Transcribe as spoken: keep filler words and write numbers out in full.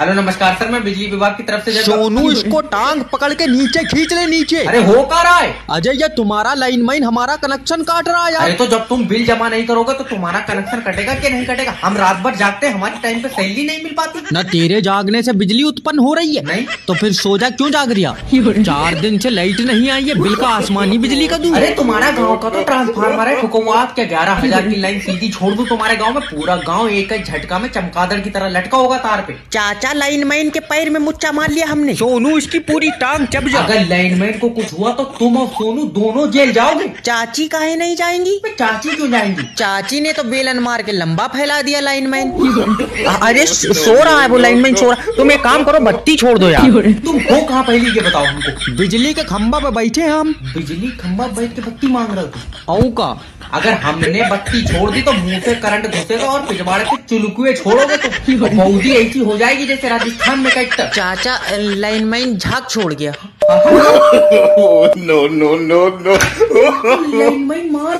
Hello नमस्कार sir, मैं बिजली विभाग की तरफ से। सोनू इसको टांग पकड़ के नीचे खींच ले, नीचे। अरे हो कहाँ रहा है अजय? ये तुम्हारा लाइन माइन हमारा कनेक्शन काट रहा है यार। अरे तो जब तुम बिल जमा नहीं करोगे तो तुम्हारा कनेक्शन कटेगा कि नहीं कटेगा? हम रात भर जागते हैं, हमारे टाइम पे सैलरी नहीं मिल पाती न। तेरे जागने से बिजली उत्पन्न हो रही है नहीं? तो फिर सो जा, क्यों जाग रहा? चार दिन से लाइट नहीं आई है, बिल का आसमानी बिजली का दूं। अरे तुम्हारा गाँव का तो ट्रांसफार्मर है, हुकूमत क्या ग्यारह हजार की लाइन सीधी छोड़ दूं तुम्हारे गाँव में? पूरा गाँव एक झटका में चमकादड़ की तरह लटका होगा तार पे। चाचा लाइनमैन के पैर में मुच्चा मार लिया हमने। सोनू इसकी पूरी टांग चब जा। अगर लाइनमैन को कुछ हुआ तो तुम और सोनू दोनों जेल जाओगे। चाची काहे नहीं जाएंगी? चाची क्यों जाएंगी? चाची ने तो बेलन मार के लंबा फैला दिया लाइनमैन। अरे सो रहा है वो लाइनमैन, सो रहा। तुम एक काम करो, बत्ती छोड़ दो यार। तुम हो कहाँ पहली ये बताओ हमको। बिजली के खम्बा पे बैठे हम। बिजली खम्बा बैठ के बत्ती मांग रहे हो? औ का अगर हमने बत्ती छोड़ दी तो मुँह से करंट घुसेगा और पिछवाड़े से चुलकुए छोड़ोगे तो मौजी ऐसी हो जाएगी जैसे राजस्थान में कट्टर। चाचा लाइनमैन झाग छोड़ गया। No no no no lineman मार।